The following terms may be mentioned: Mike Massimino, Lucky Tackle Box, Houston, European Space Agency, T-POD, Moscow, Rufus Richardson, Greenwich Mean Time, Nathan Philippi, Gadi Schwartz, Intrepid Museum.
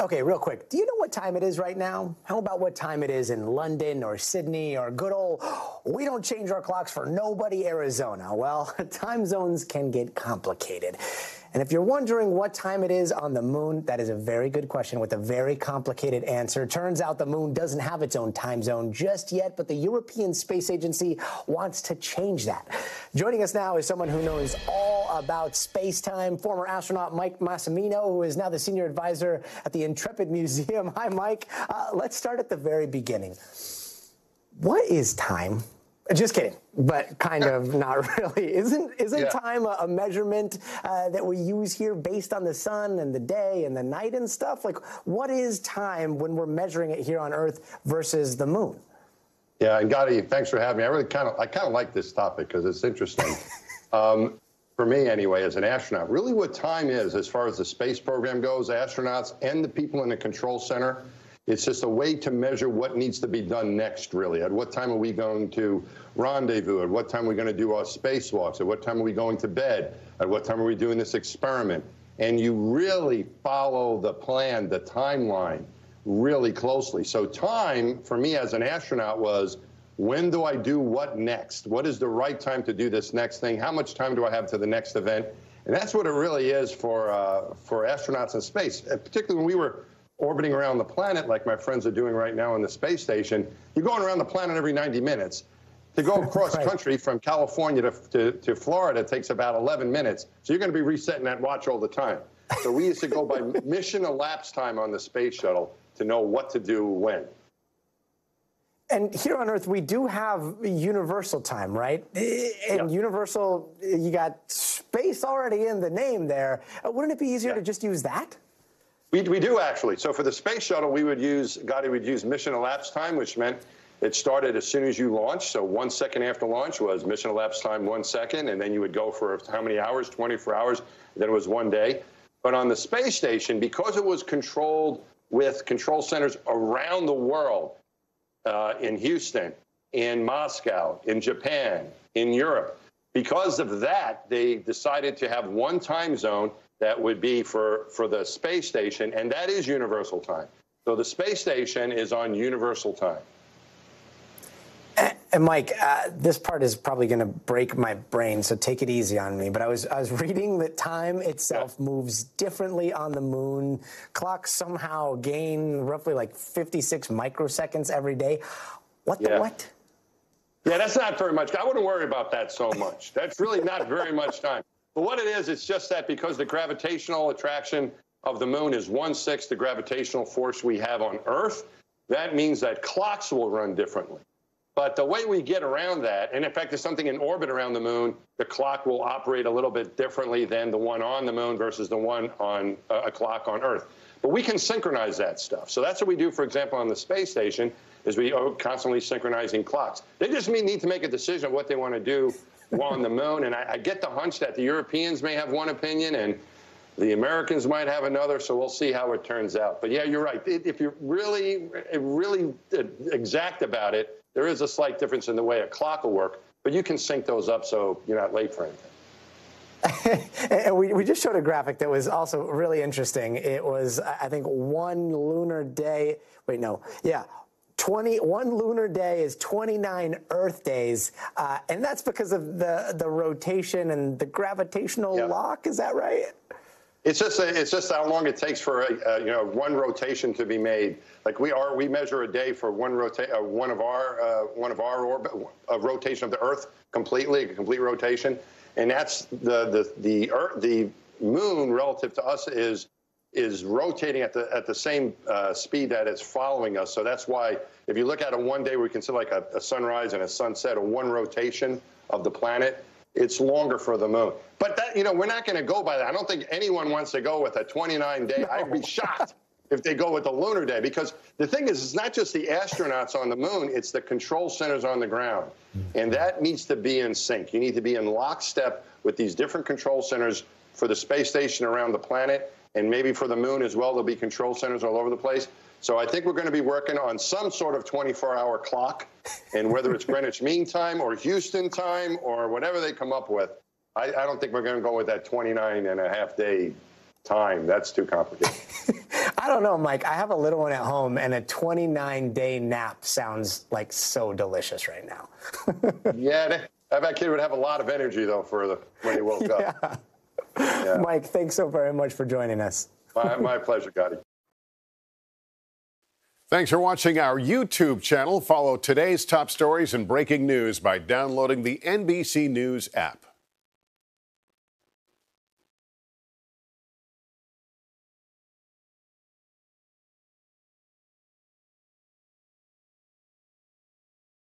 Okay, real quick, do you know what time it is right now? How about what time it is in London or Sydney or good old, we don't change our clocks for nobody, Arizona? Well, time zones can get complicated. And if you're wondering what time it is on the moon, that is a very good question with a very complicated answer. Turns out the moon doesn't have its own time zone just yet, but the European Space Agency wants to change that. Joining us now is someone who knows all about space time, former astronaut Mike Massimino, who is now the senior advisor at the Intrepid Museum. Hi, Mike. Let's start at the very beginning. What is time? Just kidding, but kind of not really. Isn't time a measurement that we use here based on the sun and the day and the night and stuff? Like, what is time when we're measuring it here on Earth versus the moon? Yeah, and Gotti, thanks for having me. I kind of like this topic because it's interesting. For me, anyway, as an astronaut, really what time is, as far as the space program goes, astronauts and the people in the control center, it's just a way to measure what needs to be done next, really. At what time are we going to rendezvous? At what time are we going to do our spacewalks? At what time are we going to bed? At what time are we doing this experiment? And you really follow the plan, the timeline, really closely. So time, for me as an astronaut, was when do I do what next? What is the right time to do this next thing? How much time do I have to the next event? And that's what it really is for astronauts in space, particularly when we were orbiting around the planet like my friends are doing right now in the space station. You're going around the planet every 90 minutes. To go across country from California to Florida takes about 11 minutes. So you're going to be resetting that watch all the time. So we used to go by mission elapsed time on the space shuttle to know what to do when. And here on Earth, we do have universal time, right? And universal, you got space already in the name there. Wouldn't it be easier to just use that? We do, actually. So for the space shuttle, we would use, Gotti would use mission elapsed time, which meant it started as soon as you launched. So 1 second after launch was mission elapsed time, 1 second, and then you would go for how many hours, 24 hours, then it was 1 day. But on the space station, because it was controlled with control centers around the world, in Houston, in Moscow, in Japan, in Europe, because of that, they decided to have one time zone that would be for the space station, and that is universal time. So the space station is on universal time. And Mike, this part is probably going to break my brain, so take it easy on me. But I was reading that time itself moves differently on the moon. Clocks somehow gain roughly like 56 microseconds every day. What the what? Yeah, that's not very much. I wouldn't worry about that so much. That's really not very much time. But what it is, it's just that because the gravitational attraction of the moon is 1/6 the gravitational force we have on Earth, that means that clocks will run differently. But the way we get around that, and in fact, there's something in orbit around the moon, the clock will operate a little bit differently than the one on the moon versus the one on a clock on Earth. But we can synchronize that stuff. So that's what we do, for example, on the space station, is we are constantly synchronizing clocks. They just need to make a decision of what they want to do on the moon, and I get the hunch that the Europeans may have one opinion and the Americans might have another, so we'll see how it turns out. But yeah, you're right. If you're really exact about it, there is a slight difference in the way a clock will work, but you can sync those up so you're not late for anything. And we just showed a graphic that was also really interesting. It was, I think, one lunar day. Wait, no. Yeah. 21 lunar day is 29 Earth days, and that's because of the rotation and the gravitational lock. Is that right? It's just how long it takes for one rotation to be made. Like we measure a day for one of our orbit, a rotation of the Earth completely, a complete rotation, and that's the moon relative to us is rotating at the same speed that it's following us. So that's why if you look at a one day, we consider like a sunrise and a sunset, or one rotation of the planet, it's longer for the moon. But that, we're not going to go by that. I don't think anyone wants to go with a 29 day. No. I'd be shocked if they go with the lunar day, because the thing is, it's not just the astronauts on the moon, it's the control centers on the ground. And that needs to be in sync. You need to be in lockstep with these different control centers for the space station around the planet. And maybe for the moon as well, there'll be control centers all over the place. So I think we're going to be working on some sort of 24-hour clock. And whether it's Greenwich Mean Time or Houston time or whatever they come up with, I don't think we're going to go with that 29 and a half day time. That's too complicated. I don't know, Mike. I have a little one at home, and a 29-day nap sounds like so delicious right now. Yeah, that kid would have a lot of energy, though, when he woke up. Yeah. Mike, thanks so very much for joining us. My pleasure, Gotti. Thanks for watching our YouTube channel. Follow today's top stories and breaking news by downloading the NBC News app.